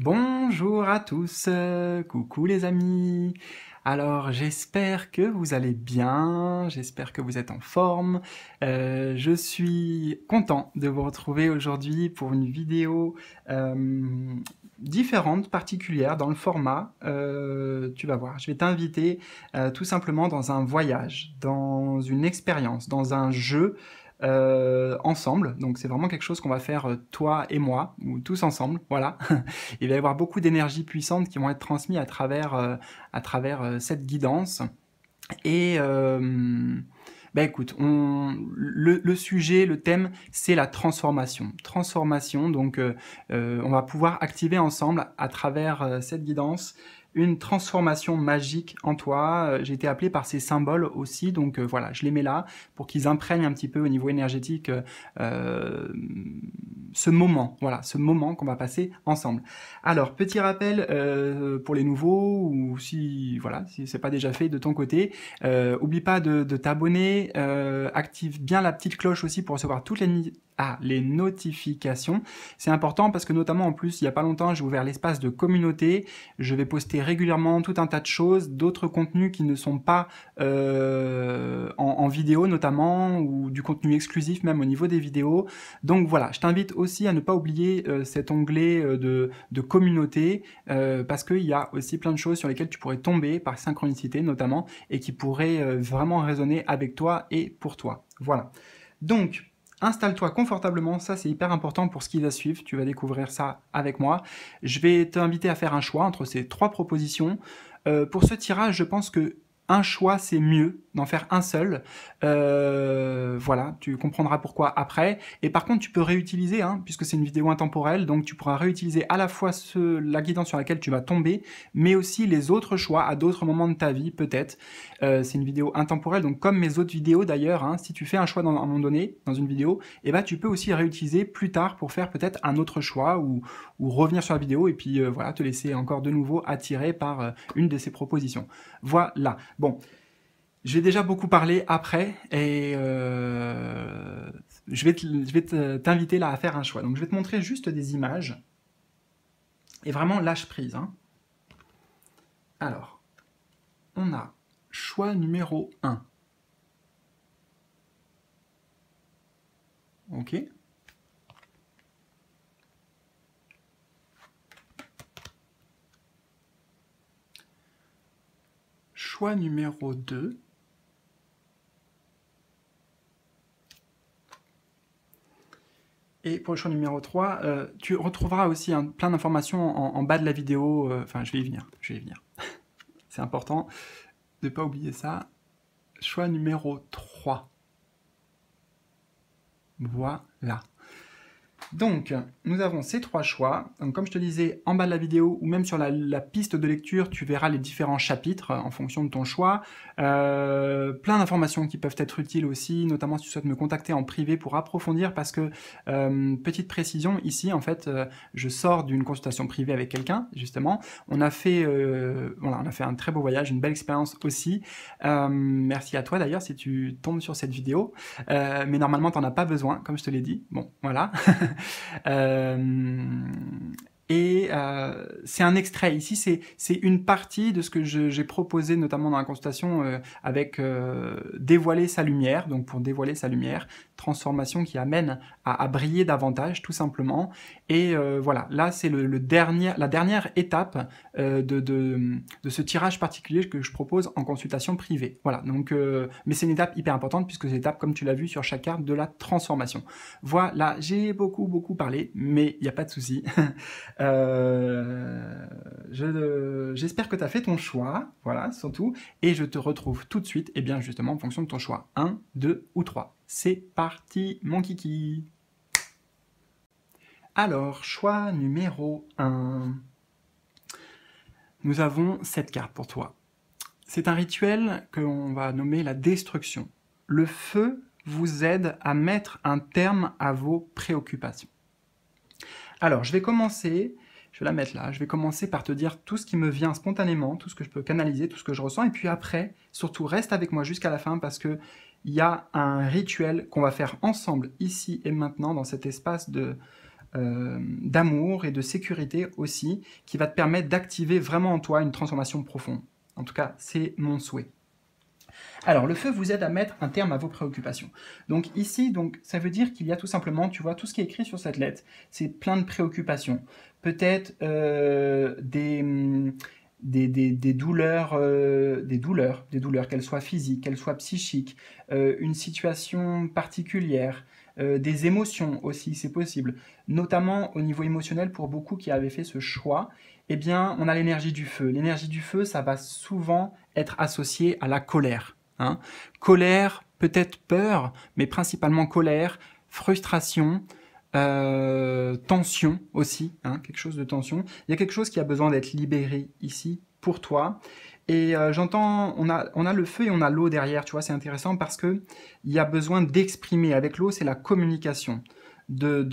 Bonjour à tous, coucou les amis. Alors j'espère que vous allez bien, j'espère que vous êtes en forme. Je suis content de vous retrouver aujourd'hui pour une vidéo différente, particulière dans le format. Tu vas voir, je vais t'inviter tout simplement dans un voyage, dans une expérience, dans un jeu. Ensemble, donc c'est vraiment quelque chose qu'on va faire toi et moi, ou tous ensemble, voilà. Il va y avoir beaucoup d'énergies puissantes qui vont être transmises à travers cette guidance. Et bah écoute, le sujet, le thème, c'est la transformation. Transformation, donc on va pouvoir activer ensemble à travers cette guidance une transformation magique en toi. J'ai été appelé par ces symboles aussi, donc voilà, je les mets là pour qu'ils imprègnent un petit peu au niveau énergétique ce moment, voilà, ce moment qu'on va passer ensemble. Alors, petit rappel pour les nouveaux, ou si, voilà, si c'est pas déjà fait de ton côté, oublie pas de t'abonner, active bien la petite cloche aussi pour recevoir toutes les notifications. C'est important parce que notamment, en plus, il n'y a pas longtemps, j'ai ouvert l'espace de communauté, je vais poster régulièrement tout un tas de choses, d'autres contenus qui ne sont pas en vidéo notamment, ou du contenu exclusif même au niveau des vidéos. Donc voilà, je t'invite aussi à ne pas oublier cet onglet de communauté, parce qu'il y a aussi plein de choses sur lesquelles tu pourrais tomber par synchronicité notamment, et qui pourraient vraiment résonner avec toi et pour toi. Voilà. Donc, installe-toi confortablement, ça c'est hyper important pour ce qui va suivre, tu vas découvrir ça avec moi. Je vais t'inviter à faire un choix entre ces trois propositions. Pour ce tirage, je pense que un choix, c'est mieux d'en faire un seul. Voilà, tu comprendras pourquoi après. Et par contre, tu peux réutiliser, hein, puisque c'est une vidéo intemporelle, donc tu pourras réutiliser à la fois la guidance sur laquelle tu vas tomber, mais aussi les autres choix à d'autres moments de ta vie, peut-être. C'est une vidéo intemporelle, donc comme mes autres vidéos d'ailleurs, hein, si tu fais un choix à un moment donné, dans une vidéo, eh ben, tu peux aussi réutiliser plus tard pour faire peut-être un autre choix, ou revenir sur la vidéo et puis voilà, te laisser encore de nouveau attirer par une de ces propositions. Voilà. Bon, j'ai déjà beaucoup parlé après, et je vais t'inviter là à faire un choix. Donc je vais te montrer juste des images, et vraiment lâche prise, hein. Alors, on a choix numéro 1. Ok. Choix numéro 2. Et pour le choix numéro 3, tu retrouveras aussi plein d'informations en bas de la vidéo. Enfin, je vais y venir. C'est important de ne pas oublier ça. Choix numéro 3. Voilà. Donc, nous avons ces trois choix. Donc, comme je te disais, en bas de la vidéo ou même sur la piste de lecture, tu verras les différents chapitres en fonction de ton choix. Plein d'informations qui peuvent être utiles aussi, notamment si tu souhaites me contacter en privé pour approfondir, parce que, petite précision, ici, en fait, je sors d'une consultation privée avec quelqu'un, justement. On a fait un très beau voyage, une belle expérience aussi. Merci à toi, d'ailleurs, si tu tombes sur cette vidéo. Mais normalement, tu n'en as pas besoin, comme je te l'ai dit. Bon, voilà. C'est un extrait ici, c'est une partie de ce que j'ai proposé notamment dans la consultation avec dévoiler sa lumière, donc pour dévoiler sa lumière, transformation qui amène à briller davantage tout simplement. Et voilà, là c'est la dernière étape de ce tirage particulier que je propose en consultation privée. Voilà, donc, mais c'est une étape hyper importante puisque c'est l'étape, comme tu l'as vu sur chaque carte, de la transformation. Voilà, j'ai beaucoup parlé, mais il n'y a pas de souci. J'espère que tu as fait ton choix, voilà, surtout, et je te retrouve tout de suite, et bien justement en fonction de ton choix, 1, 2 ou 3. C'est parti, mon kiki. Alors, choix numéro 1. Nous avons cette carte pour toi. C'est un rituel que l'on va nommer la destruction. Le feu vous aide à mettre un terme à vos préoccupations. Alors, je vais commencer, je vais la mettre là, je vais commencer par te dire tout ce qui me vient spontanément, tout ce que je peux canaliser, tout ce que je ressens, et puis après, surtout reste avec moi jusqu'à la fin parce qu'il y a un rituel qu'on va faire ensemble, ici et maintenant, dans cet espace d'amour et de sécurité aussi, qui va te permettre d'activer vraiment en toi une transformation profonde. En tout cas, c'est mon souhait. Alors, le feu vous aide à mettre un terme à vos préoccupations. Donc ici, ça veut dire qu'il y a tout simplement, tu vois, tout ce qui est écrit sur cette lettre, c'est plein de préoccupations. Peut-être des douleurs, qu'elles soient physiques, qu'elles soient psychiques, une situation particulière, des émotions aussi, c'est possible, notamment au niveau émotionnel pour beaucoup qui avaient fait ce choix. Eh bien, on a l'énergie du feu. L'énergie du feu, ça va souvent être associé à la colère. Hein. Colère, peut-être peur, mais principalement colère, frustration, tension aussi, hein, quelque chose de tension. Il y a quelque chose qui a besoin d'être libéré ici pour toi. Et j'entends, on a le feu et on a l'eau derrière, tu vois, c'est intéressant parce qu'il y a besoin d'exprimer. Avec l'eau, c'est la communication, de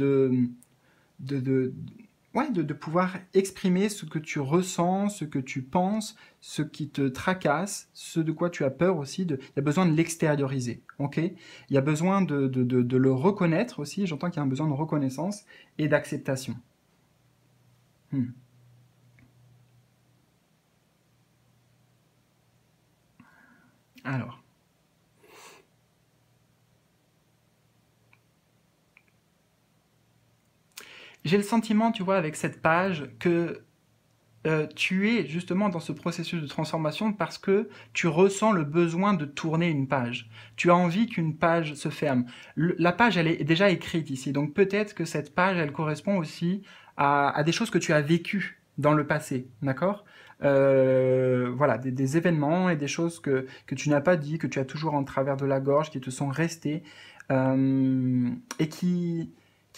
pouvoir exprimer ce que tu ressens, ce que tu penses, ce qui te tracasse, ce de quoi tu as peur aussi. Il y a besoin de l'extérioriser, ok? Il y a besoin de le reconnaître aussi. J'entends qu'il y a un besoin de reconnaissance et d'acceptation. Alors... j'ai le sentiment, tu vois, avec cette page, que tu es justement dans ce processus de transformation parce que tu ressens le besoin de tourner une page. Tu as envie qu'une page se ferme. La page, elle est déjà écrite ici. Donc peut-être que cette page, elle correspond aussi à des choses que tu as vécues dans le passé, d'accord ? Voilà, des événements et des choses que tu n'as pas dit, que tu as toujours en travers de la gorge, qui te sont restées et qui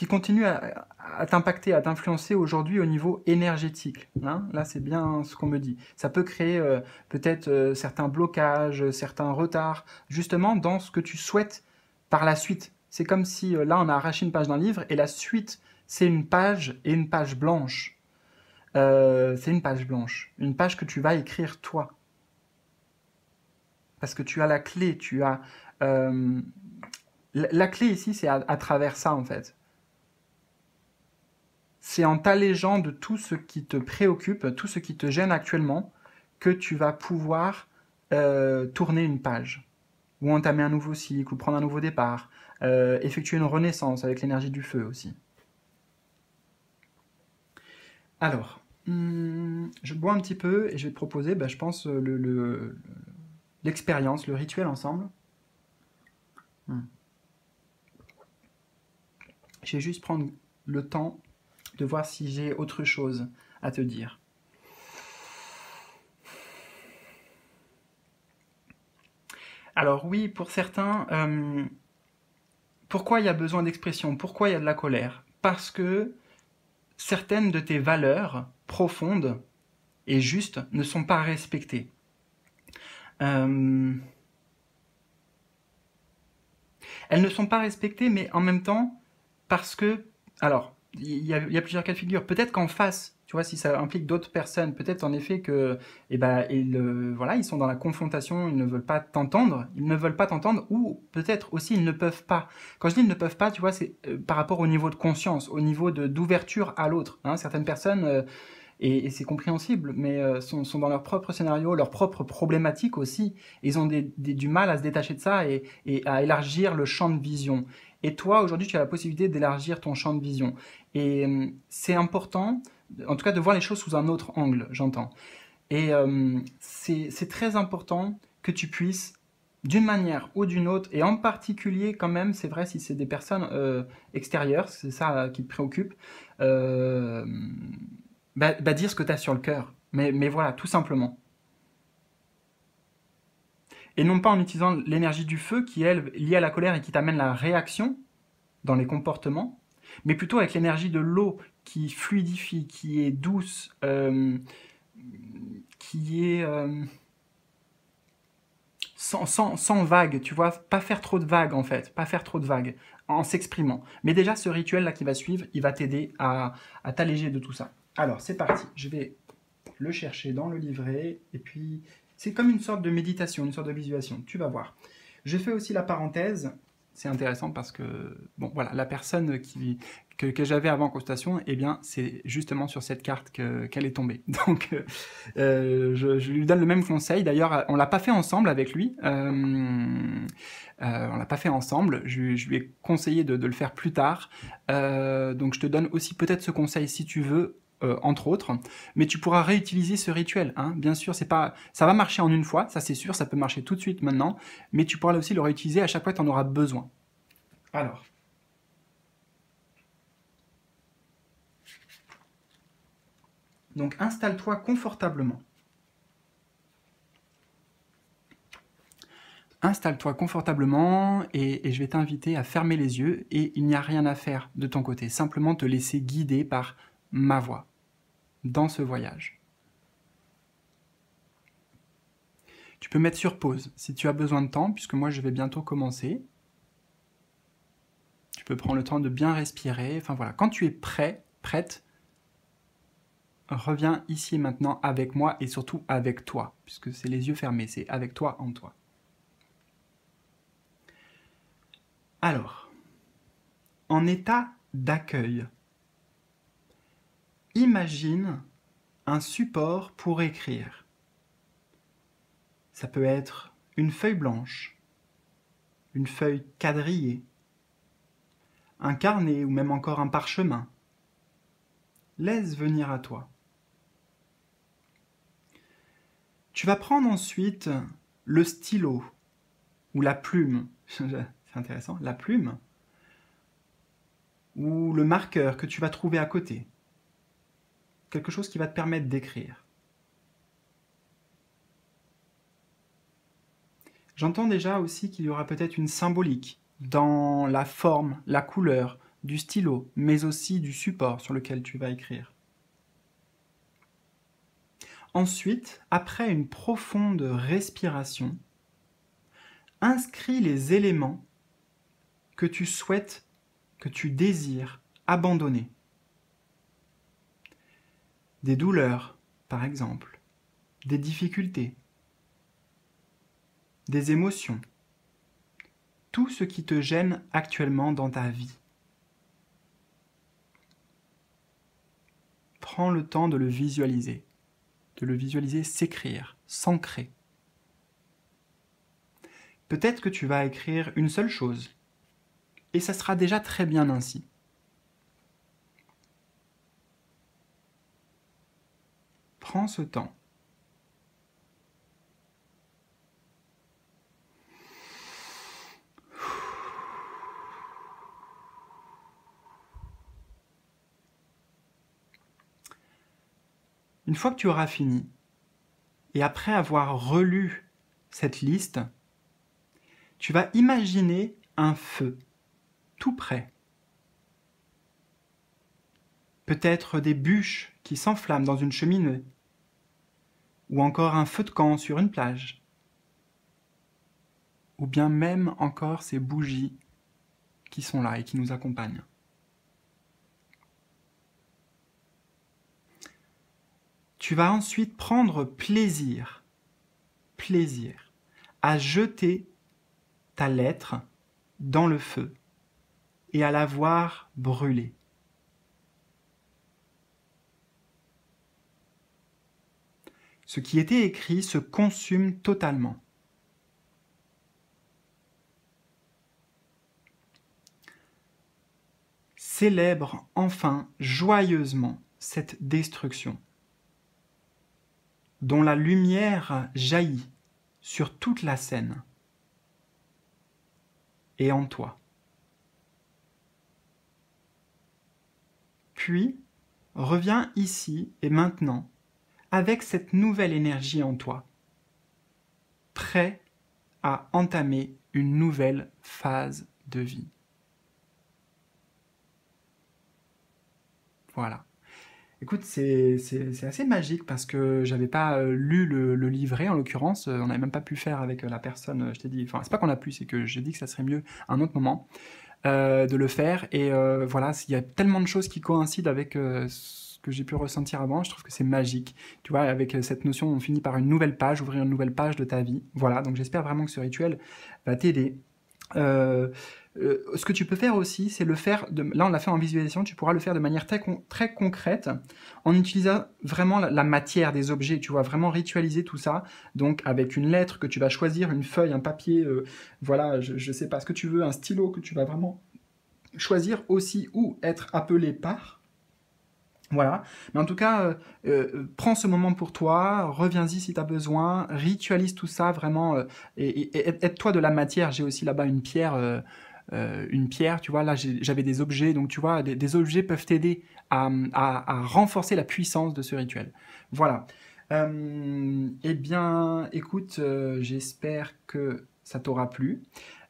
continue à t'impacter, à t'influencer aujourd'hui au niveau énergétique. Hein, là, c'est bien ce qu'on me dit. Ça peut créer peut-être certains blocages, certains retards, justement dans ce que tu souhaites par la suite. C'est comme si, là, on a arraché une page d'un livre, et la suite, c'est une page et une page blanche. C'est une page blanche, une page que tu vas écrire toi. Parce que tu as la clé, tu as... la clé ici, c'est à travers ça, en fait. C'est en t'allégeant de tout ce qui te préoccupe, tout ce qui te gêne actuellement, que tu vas pouvoir tourner une page, ou entamer un nouveau cycle, ou prendre un nouveau départ, effectuer une renaissance avec l'énergie du feu aussi. Alors, je bois un petit peu et je vais te proposer, je pense, l'expérience, le rituel ensemble. Je vais juste prendre le temps de voir si j'ai autre chose à te dire. Alors oui, pour certains, pourquoi il y a besoin d'expression? Pourquoi il y a de la colère? Parce que certaines de tes valeurs profondes et justes ne sont pas respectées. Elles ne sont pas respectées, mais en même temps, parce que... alors, il y a plusieurs cas de figure. Peut-être qu'en face, tu vois, si ça implique d'autres personnes, peut-être en effet que, voilà, ils sont dans la confrontation, ils ne veulent pas t'entendre, ou peut-être aussi ils ne peuvent pas. Quand je dis ils ne peuvent pas, tu vois, c'est par rapport au niveau de conscience, au niveau d'ouverture à l'autre. Hein. Certaines personnes, et c'est compréhensible, mais sont dans leur propre scénario, leur propre problématique aussi. Ils ont du mal à se détacher de ça et à élargir le champ de vision. Et toi, aujourd'hui, tu as la possibilité d'élargir ton champ de vision. Et c'est important, en tout cas, de voir les choses sous un autre angle, j'entends. Et c'est très important que tu puisses, d'une manière ou d'une autre, et en particulier quand même, c'est vrai, si c'est des personnes extérieures, c'est ça qui te préoccupe, dire ce que tu as sur le cœur. Mais voilà, tout simplement. Et non pas en utilisant l'énergie du feu qui est liée à la colère et qui t'amène la réaction dans les comportements, mais plutôt avec l'énergie de l'eau qui fluidifie, qui est douce, qui est sans vagues, tu vois, pas faire trop de vagues en fait, pas faire trop de vagues en s'exprimant. Mais déjà ce rituel-là qui va suivre, il va t'aider à t'alléger de tout ça. Alors c'est parti, je vais le chercher dans le livret et puis... c'est comme une sorte de méditation, une sorte de visualisation, tu vas voir. Je fais aussi la parenthèse, c'est intéressant parce que bon, voilà, la personne que j'avais avant en consultation, eh bien, c'est justement sur cette carte qu'elle est tombée. Donc, je lui donne le même conseil. D'ailleurs, on l'a pas fait ensemble avec lui. On l'a pas fait ensemble. Je lui ai conseillé de le faire plus tard. Donc, je te donne aussi peut-être ce conseil si tu veux. Entre autres, mais tu pourras réutiliser ce rituel, hein. Bien sûr, c'est pas, ça va marcher en une fois, ça c'est sûr, ça peut marcher tout de suite maintenant, mais tu pourras aussi le réutiliser à chaque fois que tu en auras besoin. Alors, donc installe-toi confortablement. Installe-toi confortablement et je vais t'inviter à fermer les yeux et il n'y a rien à faire de ton côté, simplement te laisser guider par ma voix, dans ce voyage. Tu peux mettre sur pause si tu as besoin de temps, puisque moi je vais bientôt commencer. Tu peux prendre le temps de bien respirer. Enfin voilà, quand tu es prêt, prête, reviens ici et maintenant avec moi et surtout avec toi, puisque c'est les yeux fermés, c'est avec toi, en toi. Alors, en état d'accueil, imagine un support pour écrire. Ça peut être une feuille blanche, une feuille quadrillée, un carnet ou même encore un parchemin. Laisse venir à toi. Tu vas prendre ensuite le stylo ou la plume, c'est intéressant, la plume, ou le marqueur que tu vas trouver à côté. Quelque chose qui va te permettre d'écrire. J'entends déjà aussi qu'il y aura peut-être une symbolique dans la forme, la couleur du stylo, mais aussi du support sur lequel tu vas écrire. Ensuite, après une profonde respiration, inscris les éléments que tu souhaites, que tu désires abandonner. Des douleurs, par exemple, des difficultés, des émotions, tout ce qui te gêne actuellement dans ta vie. Prends le temps de le visualiser s'écrire, s'ancrer. Peut-être que tu vas écrire une seule chose, et ça sera déjà très bien ainsi. Prends ce temps. Une fois que tu auras fini, et après avoir relu cette liste, tu vas imaginer un feu, tout près. Peut-être des bûches qui s'enflamment dans une cheminée, ou encore un feu de camp sur une plage, ou bien même encore ces bougies qui sont là et qui nous accompagnent. Tu vas ensuite prendre plaisir, à jeter ta lettre dans le feu et à la voir brûler. Ce qui était écrit se consume totalement. Célèbre enfin joyeusement cette destruction, dont la lumière jaillit sur toute la scène et en toi. Puis, reviens ici et maintenant, avec cette nouvelle énergie en toi, prêt à entamer une nouvelle phase de vie. Voilà. Écoute, c'est assez magique parce que j'avais pas lu le livret en l'occurrence, on n'avait même pas pu faire avec la personne, je t'ai dit, enfin c'est pas qu'on a pu, c'est que j'ai dit que ça serait mieux à un autre moment de le faire et voilà, il y a tellement de choses qui coïncident avec que j'ai pu ressentir avant, je trouve que c'est magique. Tu vois, avec cette notion, on finit par une nouvelle page, ouvrir une nouvelle page de ta vie. Voilà, donc j'espère vraiment que ce rituel va t'aider. Ce que tu peux faire aussi, c'est le faire, là on l'a fait en visualisation, tu pourras le faire de manière très concrète, en utilisant vraiment la matière des objets, tu vois, vraiment ritualiser tout ça, donc avec une lettre que tu vas choisir, une feuille, un papier, voilà, je sais pas, ce que tu veux, un stylo que tu vas vraiment choisir aussi ou être appelé par, voilà, mais en tout cas, prends ce moment pour toi, reviens-y si tu as besoin, ritualise tout ça vraiment, et aide-toi de la matière. J'ai aussi là-bas une pierre, tu vois, là j'avais des objets, donc tu vois, des objets peuvent t'aider à renforcer la puissance de ce rituel. Voilà. Eh bien, écoute, j'espère que ça t'aura plu.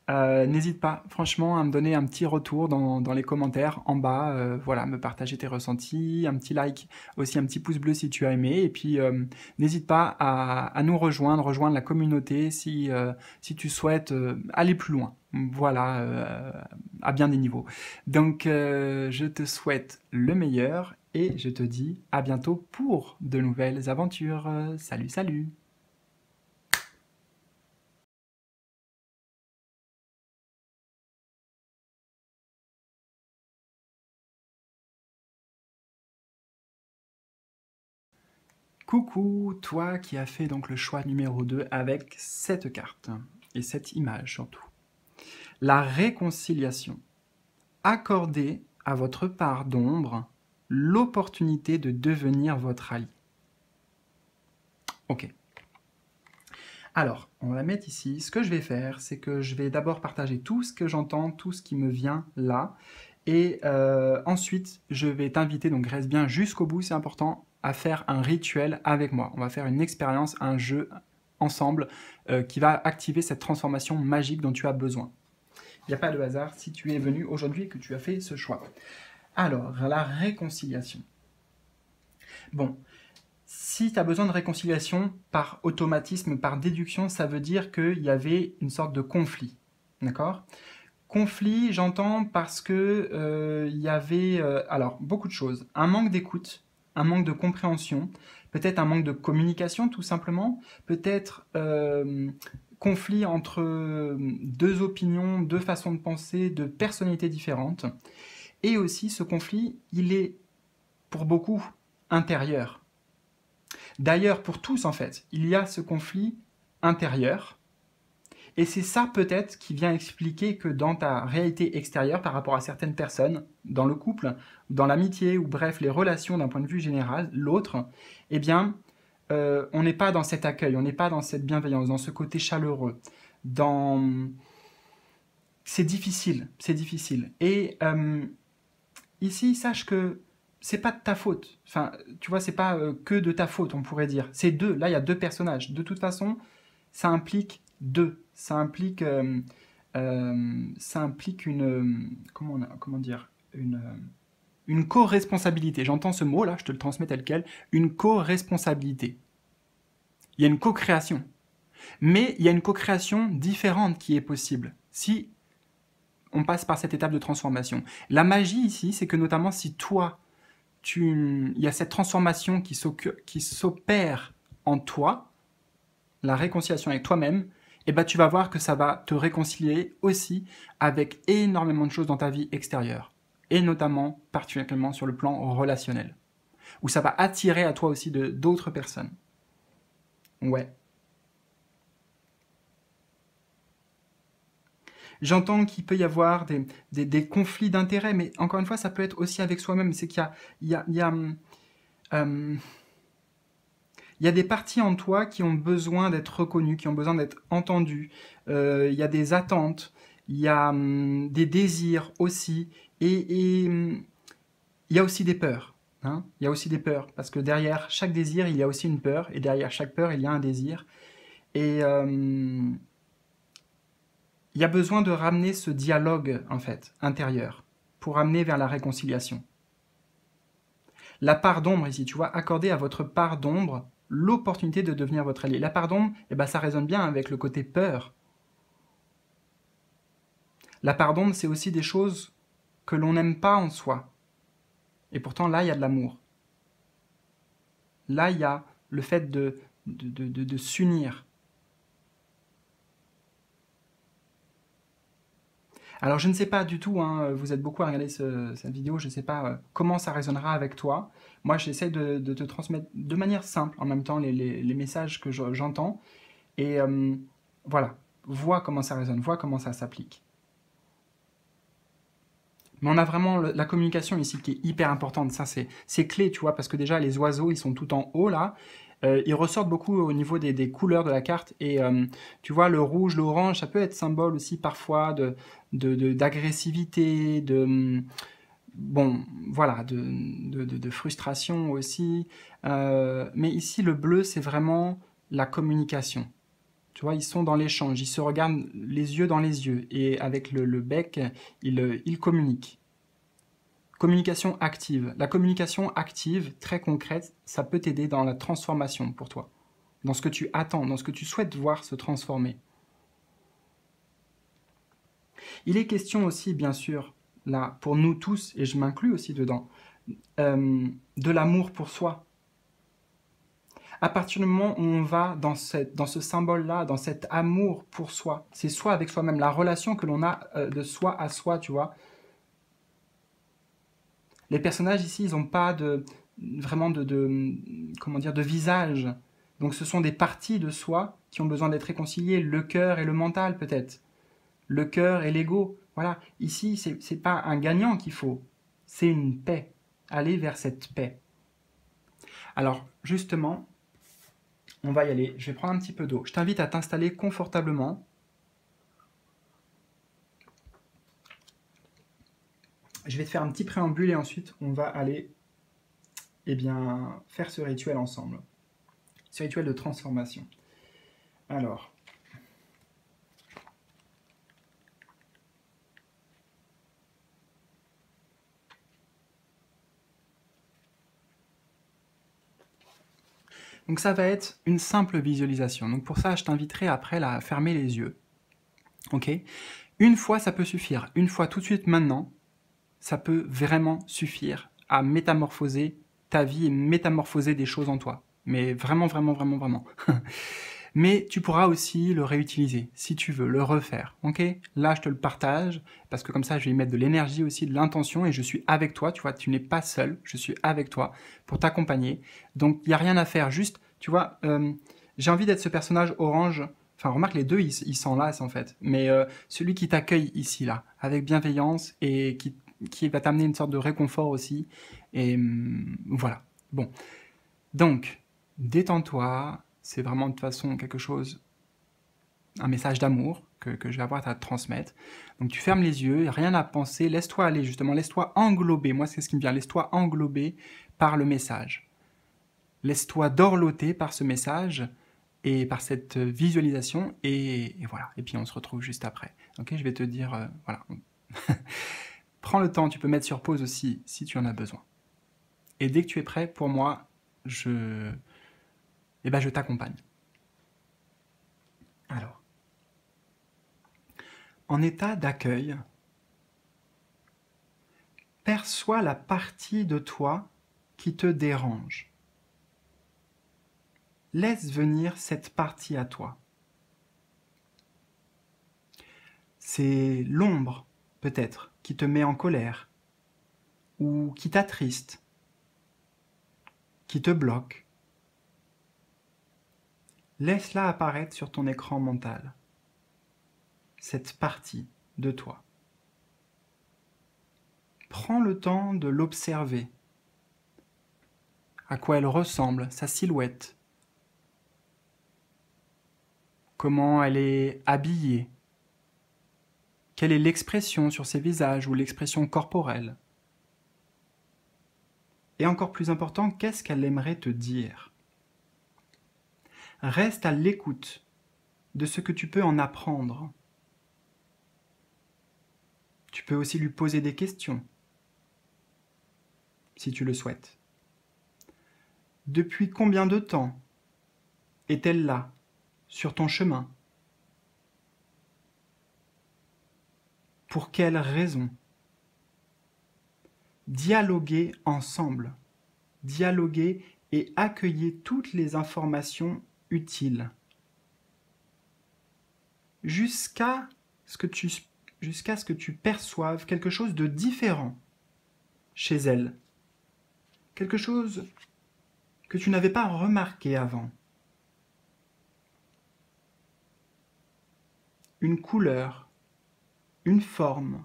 N'hésite pas, franchement, à me donner un petit retour dans les commentaires en bas, voilà, me partager tes ressentis, un petit like, aussi un petit pouce bleu si tu as aimé, et puis n'hésite pas à nous rejoindre la communauté si tu souhaites aller plus loin, voilà, à bien des niveaux. Donc, je te souhaite le meilleur, et je te dis à bientôt pour de nouvelles aventures. Salut, salut! Coucou, toi qui as fait donc le choix numéro 2 avec cette carte et cette image surtout. La réconciliation. Accordez à votre part d'ombre l'opportunité de devenir votre allié. Ok. Alors, on va mettre ici. Ce que je vais faire, c'est que je vais d'abord partager tout ce que j'entends, tout ce qui me vient là. Et ensuite, je vais t'inviter, donc reste bien jusqu'au bout, c'est important, à faire un rituel avec moi. On va faire une expérience, un jeu ensemble qui va activer cette transformation magique dont tu as besoin. Il n'y a pas de hasard si tu es venu aujourd'hui et que tu as fait ce choix. Alors, la réconciliation. Bon, si tu as besoin de réconciliation par automatisme, par déduction, ça veut dire qu'il y avait une sorte de conflit, d'accord ? Conflit, j'entends parce que il y avait, alors, beaucoup de choses. Un manque d'écoute, un manque de compréhension, peut-être un manque de communication tout simplement, peut-être conflit entre deux opinions, deux façons de penser, deux personnalités différentes. Et aussi ce conflit, il est pour beaucoup intérieur. D'ailleurs pour tous en fait, il y a ce conflit intérieur. Et c'est ça peut-être qui vient expliquer que dans ta réalité extérieure, par rapport à certaines personnes, dans le couple, dans l'amitié, ou bref, les relations d'un point de vue général, l'autre, eh bien, on n'est pas dans cet accueil, on n'est pas dans cette bienveillance, dans ce côté chaleureux, dans... C'est difficile, c'est difficile. Et ici, sache que c'est pas de ta faute. Enfin, tu vois, c'est pas que de ta faute, on pourrait dire. C'est deux, là, il y a deux personnages. De toute façon, ça implique deux. Ça implique une, une co-responsabilité. J'entends ce mot-là, je te le transmets tel quel, une co-responsabilité. Il y a une co-création. Mais il y a une co-création différente qui est possible si on passe par cette étape de transformation. La magie ici, c'est que notamment si toi, il y a cette transformation qui s'opère en toi, la réconciliation avec toi-même, et bah tu vas voir que ça va te réconcilier aussi avec énormément de choses dans ta vie extérieure, et notamment, particulièrement sur le plan relationnel, où ça va attirer à toi aussi d'autres personnes. Ouais. J'entends qu'il peut y avoir des conflits d'intérêts, mais encore une fois, ça peut être aussi avec soi-même. C'est qu'il y a des parties en toi qui ont besoin d'être reconnues, qui ont besoin d'être entendues. Il y a des attentes, il y a des désirs aussi, et il y a aussi des peurs. Hein, il y a aussi des peurs, parce que derrière chaque désir, il y a aussi une peur, et derrière chaque peur, il y a un désir. Et il y a besoin de ramener ce dialogue, en fait, intérieur, pour amener vers la réconciliation. La part d'ombre ici, tu vois, accorder à votre part d'ombre l'opportunité de devenir votre allié. La part d'ombre, eh ben, ça résonne bien avec le côté peur. La part d'ombre, c'est aussi des choses que l'on n'aime pas en soi. Et pourtant, là, il y a de l'amour. Là, il y a le fait de s'unir. Alors je ne sais pas du tout, hein, vous êtes beaucoup à regarder cette vidéo, je ne sais pas comment ça résonnera avec toi. Moi j'essaie de te transmettre de manière simple en même temps les messages que j'entends. Et voilà, vois comment ça résonne, vois comment ça s'applique. Mais on a vraiment la communication ici qui est hyper importante, ça c'est clé, tu vois, parce que déjà les oiseaux ils sont tout en haut là, ils ressortent beaucoup au niveau des couleurs de la carte, et tu vois le rouge, l'orange, ça peut être symbole aussi parfois d'agressivité, bon voilà, de frustration aussi, mais ici le bleu c'est vraiment la communication. Tu vois, ils sont dans l'échange, ils se regardent les yeux dans les yeux, et avec le bec, ils communiquent. Communication active. La communication active, très concrète, ça peut t'aider dans la transformation pour toi, dans ce que tu attends, dans ce que tu souhaites voir se transformer. Il est question aussi, bien sûr, là, pour nous tous, et je m'inclus aussi dedans, de l'amour pour soi. À partir du moment où on va dans ce symbole-là, dans cet amour pour soi, c'est soi avec soi-même, la relation que l'on a de soi à soi, tu vois. Les personnages ici, ils n'ont pas de visage. Donc ce sont des parties de soi qui ont besoin d'être réconciliées, le cœur et le mental peut-être, le cœur et l'ego. Voilà, ici, ce n'est pas un gagnant qu'il faut, c'est une paix, aller vers cette paix. Alors justement, on va y aller, je vais prendre un petit peu d'eau. Je t'invite à t'installer confortablement. Je vais te faire un petit préambule et ensuite on va aller faire ce rituel ensemble. Ce rituel de transformation. Alors, donc ça va être une simple visualisation. Donc pour ça, je t'inviterai après à fermer les yeux. Ok? Une fois, ça peut suffire. Une fois, tout de suite, maintenant, ça peut vraiment suffire à métamorphoser ta vie et métamorphoser des choses en toi. Mais vraiment, vraiment, vraiment, vraiment. Mais tu pourras aussi le réutiliser, si tu veux, le refaire. Ok? Là, je te le partage, parce que comme ça, je vais y mettre de l'énergie aussi, de l'intention, et je suis avec toi, tu vois, tu n'es pas seul, je suis avec toi pour t'accompagner. Donc, il n'y a rien à faire, juste, tu vois, j'ai envie d'être ce personnage orange, enfin, remarque, les deux, ils s'enlacent, en fait, mais celui qui t'accueille ici, là, avec bienveillance, et qui va t'amener une sorte de réconfort aussi, et voilà. Bon, donc, détends-toi. C'est vraiment de toute façon quelque chose, un message d'amour que je vais avoir à te transmettre. Donc tu fermes les yeux, rien à penser, laisse-toi aller justement, laisse-toi englober. Moi c'est ce qui me vient, laisse-toi englober par le message. Laisse-toi dorloter par ce message et par cette visualisation et voilà. Et puis on se retrouve juste après. Ok, je vais te dire, voilà. Prends le temps, tu peux mettre sur pause aussi si tu en as besoin. Et dès que tu es prêt, pour moi, je t'accompagne. Alors, en état d'accueil, perçois la partie de toi qui te dérange. Laisse venir cette partie à toi. C'est l'ombre, peut-être, qui te met en colère, ou qui t'attriste, qui te bloque. Laisse-la apparaître sur ton écran mental, cette partie de toi. Prends le temps de l'observer, à quoi elle ressemble, sa silhouette, comment elle est habillée, quelle est l'expression sur ses visages ou l'expression corporelle. Et encore plus important, qu'est-ce qu'elle aimerait te dire ? Reste à l'écoute de ce que tu peux en apprendre. Tu peux aussi lui poser des questions, si tu le souhaites. Depuis combien de temps est-elle là, sur ton chemin? Pour quelles raisons? Dialoguez ensemble. Dialoguez et accueillez toutes les informations utile jusqu'à ce que tu jusqu'à ce que tu perçoives quelque chose de différent chez elle. Quelque chose que tu n'avais pas remarqué avant. Une couleur, une forme,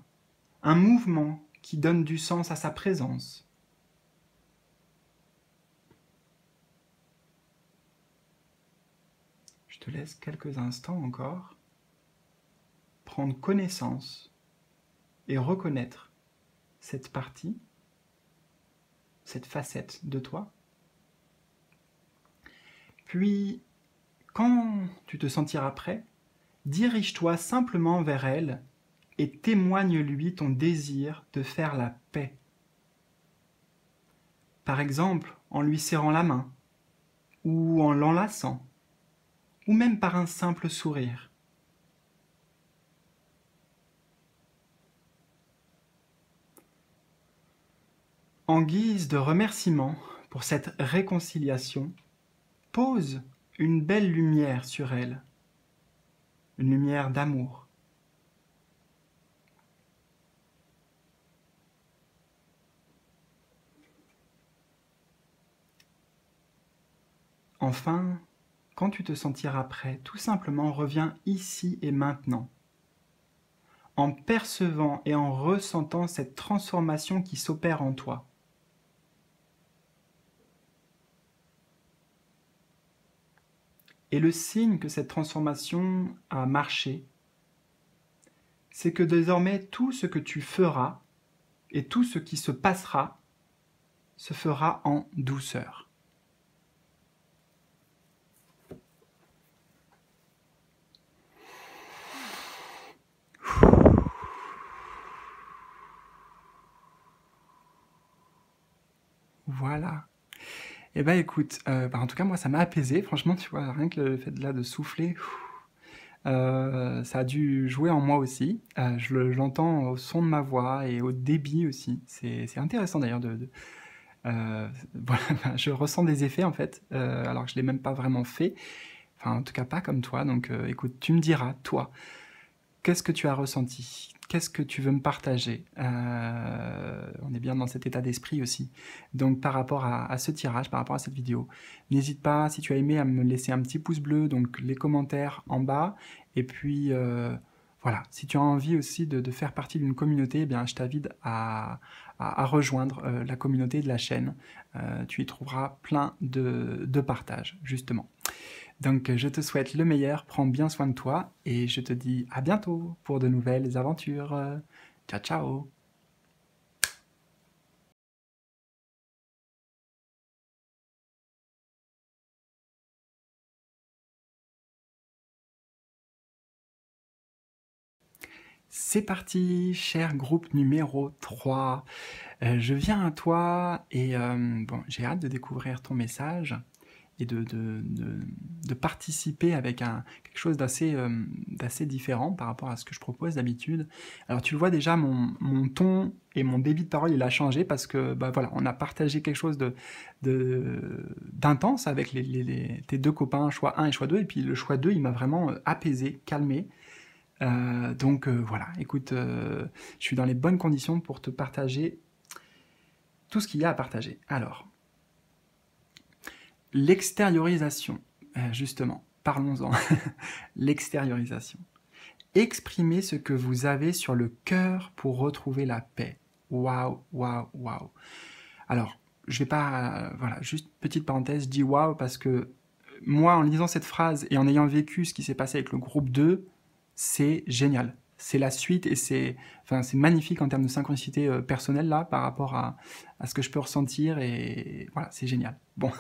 un mouvement qui donne du sens à sa présence. Je te laisse quelques instants encore prendre connaissance et reconnaître cette partie, cette facette de toi. Puis, quand tu te sentiras prêt, dirige-toi simplement vers elle et témoigne-lui ton désir de faire la paix. Par exemple, en lui serrant la main, ou en l'enlaçant, ou même par un simple sourire. En guise de remerciement pour cette réconciliation, pose une belle lumière sur elle. Une lumière d'amour. Enfin, quand tu te sentiras prêt, tout simplement reviens ici et maintenant, en percevant et en ressentant cette transformation qui s'opère en toi. Et le signe que cette transformation a marché, c'est que désormais tout ce que tu feras et tout ce qui se fera en douceur. Voilà. Eh ben écoute, en tout cas moi ça m'a apaisé, franchement tu vois, rien que le fait de, souffler, ça a dû jouer en moi aussi, je l'entends au son de ma voix et au débit aussi, c'est intéressant d'ailleurs, voilà, je ressens des effets en fait, alors que je ne l'ai même pas vraiment fait, enfin en tout cas pas comme toi, donc écoute, tu me diras, toi, qu'est-ce que tu as ressenti ? Qu'est-ce que tu veux me partager? On est bien dans cet état d'esprit aussi. Donc par rapport à ce tirage, par rapport à cette vidéo, n'hésite pas, si tu as aimé, à me laisser un petit pouce bleu, donc les commentaires en bas. Et puis voilà, si tu as envie aussi de faire partie d'une communauté, eh bien, je t'invite à rejoindre la communauté de la chaîne. Tu y trouveras plein de partages, justement. Donc je te souhaite le meilleur, prends bien soin de toi et je te dis à bientôt pour de nouvelles aventures. Ciao ciao. C'est parti, cher groupe numéro 3. Je viens à toi et bon, j'ai hâte de découvrir ton message. Et de participer avec quelque chose d'assez différent par rapport à ce que je propose d'habitude. Alors tu le vois déjà, mon ton et mon débit de parole, il a changé parce que bah, voilà, on a partagé quelque chose d'intense avec tes deux copains, choix 1 et choix 2, et puis le choix 2, il m'a vraiment apaisé, calmé. Donc voilà, écoute, je suis dans les bonnes conditions pour te partager tout ce qu'il y a à partager. Alors... l'extériorisation, justement, parlons-en, l'extériorisation. Exprimez ce que vous avez sur le cœur pour retrouver la paix. Waouh, waouh, waouh. Alors, je vais pas, voilà, juste petite parenthèse, je dis waouh parce que moi, en lisant cette phrase et en ayant vécu ce qui s'est passé avec le groupe 2, c'est génial. C'est la suite et c'est magnifique en termes de synchronicité personnelle là par rapport à ce que je peux ressentir et voilà, c'est génial. Bon,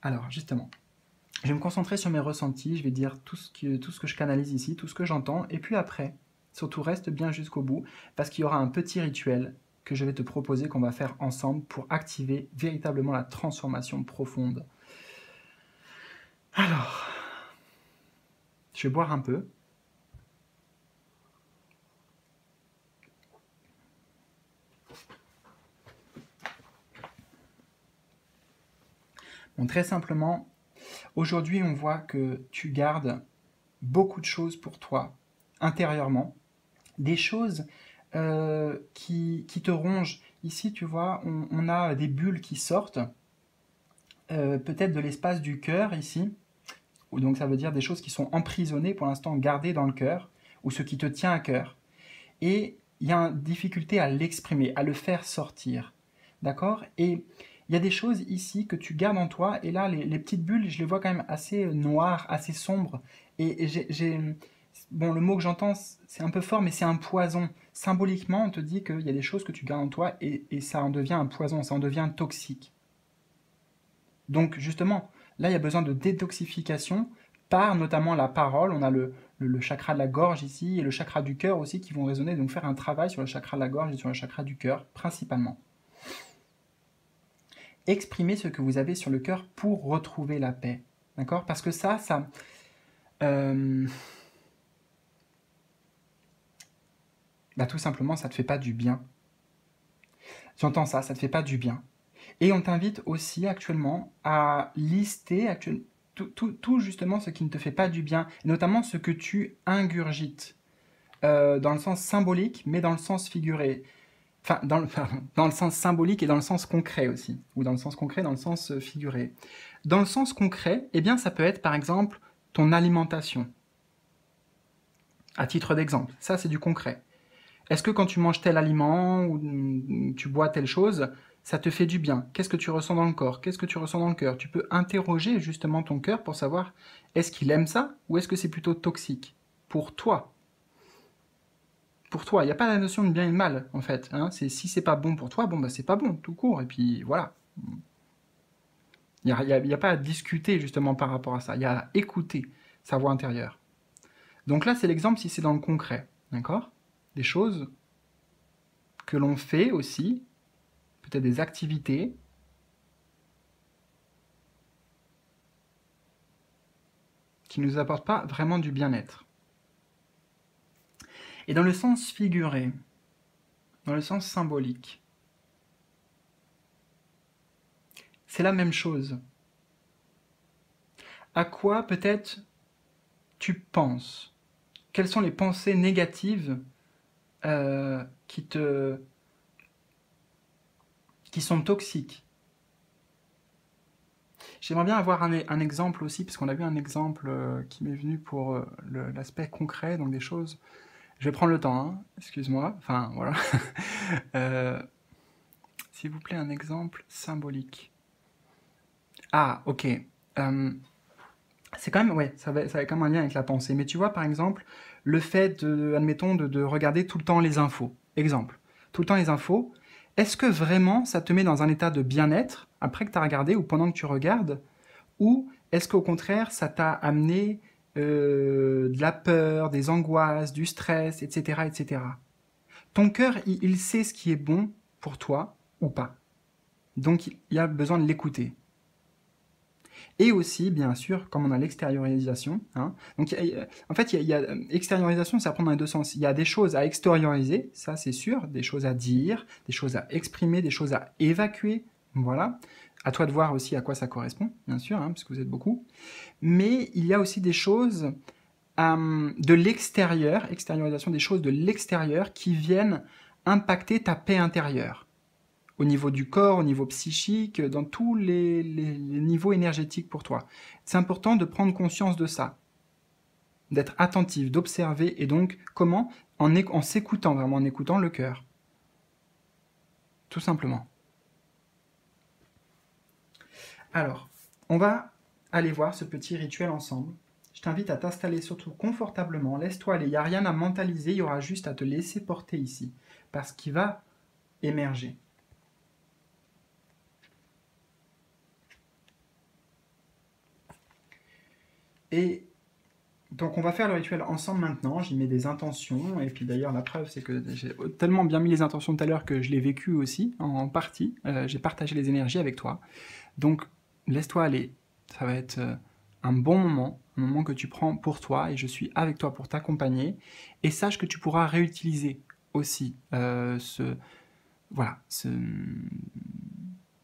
alors justement, je vais me concentrer sur mes ressentis, je vais dire tout ce que je canalise ici, tout ce que j'entends et puis après, surtout reste bien jusqu'au bout parce qu'il y aura un petit rituel que je vais te proposer qu'on va faire ensemble pour activer véritablement la transformation profonde. Alors, je vais boire un peu. Bon, très simplement, aujourd'hui on voit que tu gardes beaucoup de choses pour toi intérieurement des choses qui te rongent. Ici, tu vois, on a des bulles qui sortent, peut-être de l'espace du cœur ici. Donc ça veut dire des choses qui sont emprisonnées, pour l'instant gardées dans le cœur, ou ce qui te tient à cœur. Et il y a une difficulté à l'exprimer, à le faire sortir. D'accord? Et il y a des choses ici que tu gardes en toi, et là, les petites bulles, je les vois quand même assez noires, assez sombres. Et bon, le mot que j'entends, c'est un peu fort, mais c'est un poison. Symboliquement, on te dit qu'il y a des choses que tu gardes en toi, et ça en devient un poison, ça en devient toxique. Donc, justement, là, il y a besoin de détoxification par notamment la parole. On a le chakra de la gorge ici, et le chakra du cœur aussi, qui vont résonner, donc faire un travail sur le chakra de la gorge et sur le chakra du cœur, principalement. Exprimez ce que vous avez sur le cœur pour retrouver la paix, d'accord? Parce que tout simplement, ça ne te fait pas du bien. J'entends ça, ça ne te fait pas du bien. Et on t'invite aussi actuellement à lister tout justement ce qui ne te fait pas du bien, notamment ce que tu ingurgites, dans le sens symbolique, mais dans le sens figuré. Enfin, dans le sens symbolique et dans le sens concret aussi. Ou dans le sens concret, dans le sens figuré. Dans le sens concret, eh bien, ça peut être, par exemple, ton alimentation. À titre d'exemple. Ça, c'est du concret. Est-ce que quand tu manges tel aliment ou tu bois telle chose, ça te fait du bien? Qu'est-ce que tu ressens dans le corps? Qu'est-ce que tu ressens dans le cœur? Tu peux interroger justement ton cœur pour savoir est-ce qu'il aime ça ou est-ce que c'est plutôt toxique pour toi? Pour toi, il n'y a pas la notion de bien et de mal, en fait. Hein, si c'est pas bon pour toi, bon, bah, c'est pas bon, tout court. Et puis, voilà. Il n'y a pas à discuter, justement, par rapport à ça. Il y a à écouter sa voix intérieure. Donc là, c'est l'exemple si c'est dans le concret, d'accord? Des choses que l'on fait aussi, peut-être des activités. Qui ne nous apportent pas vraiment du bien-être. Et dans le sens figuré, dans le sens symbolique, c'est la même chose. À quoi peut-être tu penses? Quelles sont les pensées négatives qui sont toxiques? J'aimerais bien avoir un exemple aussi, parce qu'on a vu un exemple qui m'est venu pour l'aspect concret, donc des choses... Je vais prendre le temps, hein. Excuse-moi. Enfin, voilà. S'il vous plaît, un exemple symbolique. Ah, ok. C'est quand même... Ouais, ça avait quand même un lien avec la pensée. Mais tu vois, par exemple, le fait, admettons, de regarder tout le temps les infos. Exemple. Tout le temps les infos. Est-ce que vraiment ça te met dans un état de bien-être, après que tu as regardé ou pendant que tu regardes? Ou est-ce qu'au contraire, ça t'a amené... de la peur, des angoisses, du stress, etc., etc. Ton cœur, il sait ce qui est bon pour toi ou pas. Donc, il y a besoin de l'écouter. Et aussi, bien sûr, comme on a l'extériorisation, hein, donc, en fait, extériorisation, ça prend dans les deux sens. Il y a des choses à extérioriser, ça c'est sûr, des choses à dire, des choses à exprimer, des choses à évacuer, voilà. À toi de voir aussi à quoi ça correspond, bien sûr, hein, parce que vous êtes beaucoup. Mais il y a aussi des choses de l'extérieur, extériorisation des choses de l'extérieur qui viennent impacter ta paix intérieure. Au niveau du corps, au niveau psychique, dans tous les niveaux énergétiques pour toi. C'est important de prendre conscience de ça, d'être attentif, d'observer, et donc comment? En s'écoutant, vraiment en écoutant le cœur. Tout simplement. Alors, on va aller voir ce petit rituel ensemble. Je t'invite à t'installer surtout confortablement. Laisse-toi aller, il n'y a rien à mentaliser, il y aura juste à te laisser porter ici, parce qu'il va émerger. Et donc on va faire le rituel ensemble maintenant, j'y mets des intentions, et puis d'ailleurs la preuve c'est que j'ai tellement bien mis les intentions tout à l'heure que je l'ai vécu aussi, en partie, j'ai partagé les énergies avec toi. Donc, laisse-toi aller, ça va être un bon moment, un moment que tu prends pour toi, et je suis avec toi pour t'accompagner, et sache que tu pourras réutiliser aussi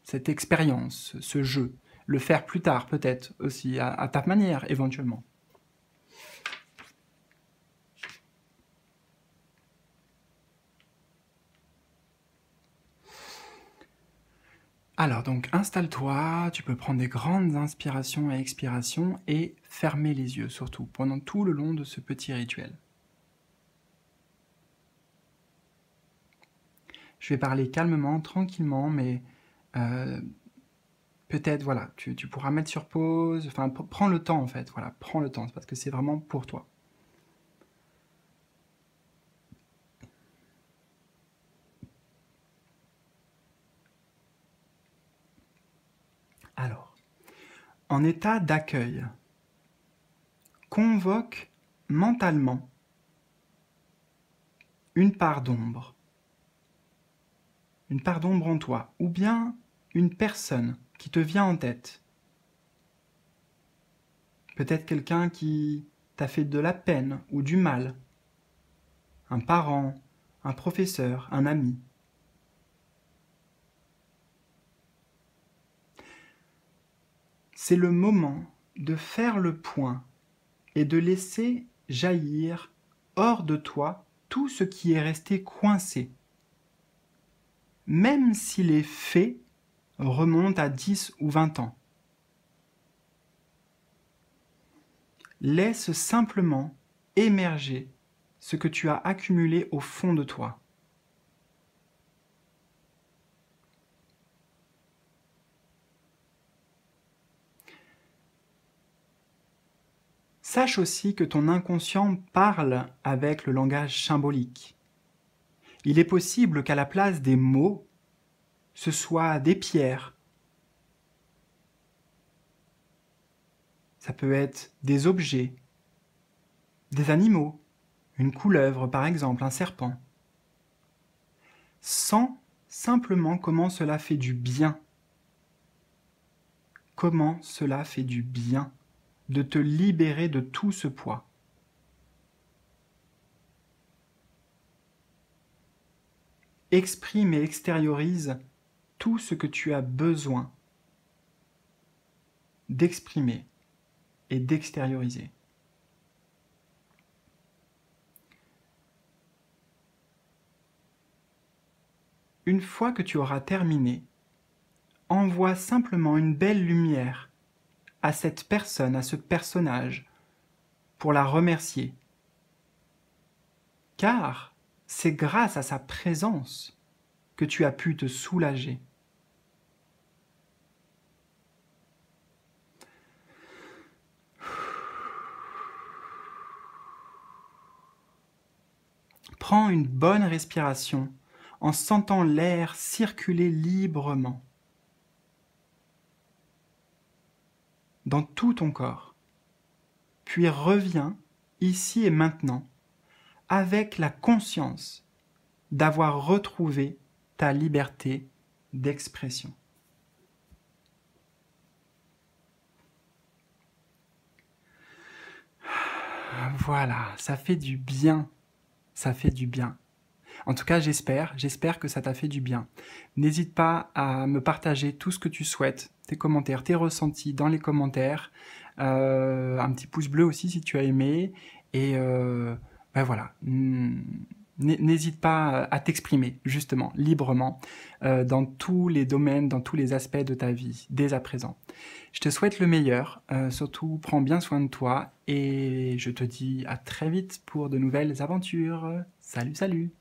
cette expérience, ce jeu, le faire plus tard peut-être aussi, à ta manière éventuellement. Alors donc installe-toi, tu peux prendre des grandes inspirations et expirations et fermer les yeux surtout pendant tout le long de ce petit rituel. Je vais parler calmement, tranquillement, mais peut-être voilà, tu pourras mettre sur pause, enfin prends le temps en fait, voilà, prends le temps parce que c'est vraiment pour toi. Alors, en état d'accueil, convoque mentalement une part d'ombre en toi, ou bien une personne qui te vient en tête. Peut-être quelqu'un qui t'a fait de la peine ou du mal, un parent, un professeur, un ami. C'est le moment de faire le point et de laisser jaillir hors de toi tout ce qui est resté coincé, même si les faits remontent à 10 ou 20 ans. Laisse simplement émerger ce que tu as accumulé au fond de toi. Sache aussi que ton inconscient parle avec le langage symbolique. Il est possible qu'à la place des mots, ce soit des pierres. Ça peut être des objets, des animaux, une couleuvre par exemple, un serpent. Sens simplement comment cela fait du bien. Comment cela fait du bien de te libérer de tout ce poids. Exprime et extériorise tout ce que tu as besoin d'exprimer et d'extérioriser. Une fois que tu auras terminé, envoie simplement une belle lumière à cette personne, à ce personnage, pour la remercier. Car c'est grâce à sa présence que tu as pu te soulager. Prends une bonne respiration en sentant l'air circuler librement dans tout ton corps, puis reviens ici et maintenant avec la conscience d'avoir retrouvé ta liberté d'expression. Voilà, ça fait du bien, ça fait du bien. En tout cas, j'espère que ça t'a fait du bien. N'hésite pas à me partager tout ce que tu souhaites, tes commentaires, tes ressentis dans les commentaires, un petit pouce bleu aussi si tu as aimé, et ben voilà, n'hésite pas à t'exprimer justement, librement, dans tous les domaines, dans tous les aspects de ta vie, dès à présent. Je te souhaite le meilleur, surtout prends bien soin de toi, et je te dis à très vite pour de nouvelles aventures. Salut, salut!